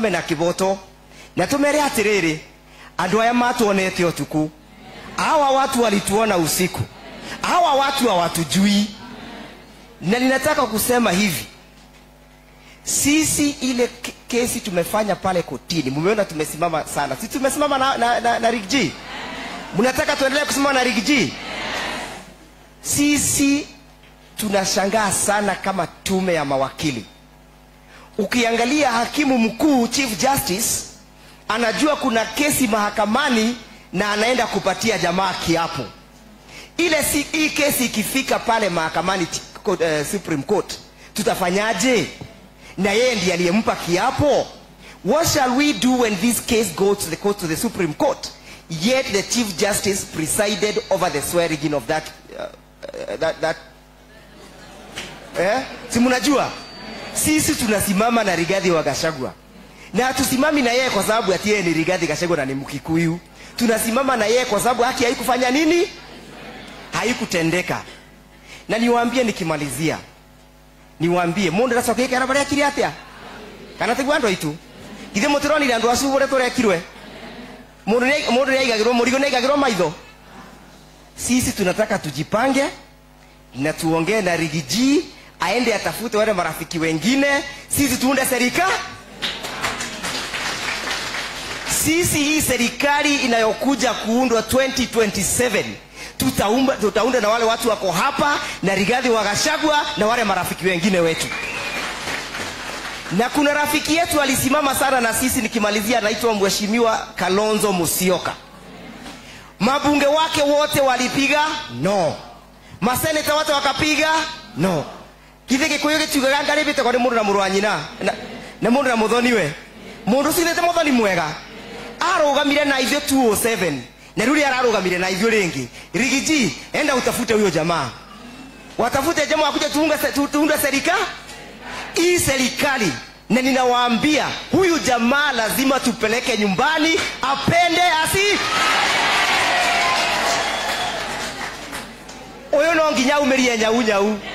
Mena kiboto na tumere atiriri andu aya matuonete otuku hawa watu walituona usiku hawa watu hawatujui na ninataka kusema hivi sisi ile kesi tumefanya pale kotini mumeona tumesimama sana sisi tumesimama na Rigji mnataka tuendelee kusimama na Rigji sisi tunashangaa sana kama tume ya mawakili ukiangalia hakimu mkuu chief justice anajua kuna kesi mahakamani na anaenda kupatia jamaa kiapo ile si hii kesi ikifika pale mahakamani Supreme Court tutafanyaje na yeye ndiye aliyempa kiapo what shall we do when this case goes to the court to the Supreme Court yet the chief justice presided over the swearing of that si mnajua sisi tunasimama na Rigathi wa Gachagua na tusimami na yeye kwa sababu ati yeye ni Rigathi Gachagua na ni Mkikuyu tunasimama na yeye kwa sababu haki haikufanya nini haikutendeka na niwaambie nikimalizia niwaambie mundu rasoke kana bare akiri atia kana tigwando itu githe mutironi ndandu asubure turekirwe mundu ne igagirwo murigo ne igagirwo maitho sisi tunataka tujipange na tuongee na Rigiji aende atafute wale marafiki wengine sisi tuunde serikali sisi hii serikali inayokuja kuundwa 2027 tutaunda na wale watu wako hapa na Rigathi wa Gachagua na wale marafiki wengine wetu na kuna rafiki yetu alisimama sana na sisi nikimalizia anaitwa mheshimiwa Kalonzo Musyoka mabunge wake wote walipiga no maseneta wote wakapiga no kitheke kuyoge tuganga ribite kwa mundu na murwanyina na mundu na muthoniwe mundu sinete muthoni mwega arugamire na ithu 207 na ruri ararugamire na ithu ringi Rigiji enda utafute huyo jamaa watafute jamaa wakuja tuunga serikali hii serikali na ninawaambia huyu jamaa lazima tupeleke nyumbani apende asi oyo no nginya umerie nyau nyau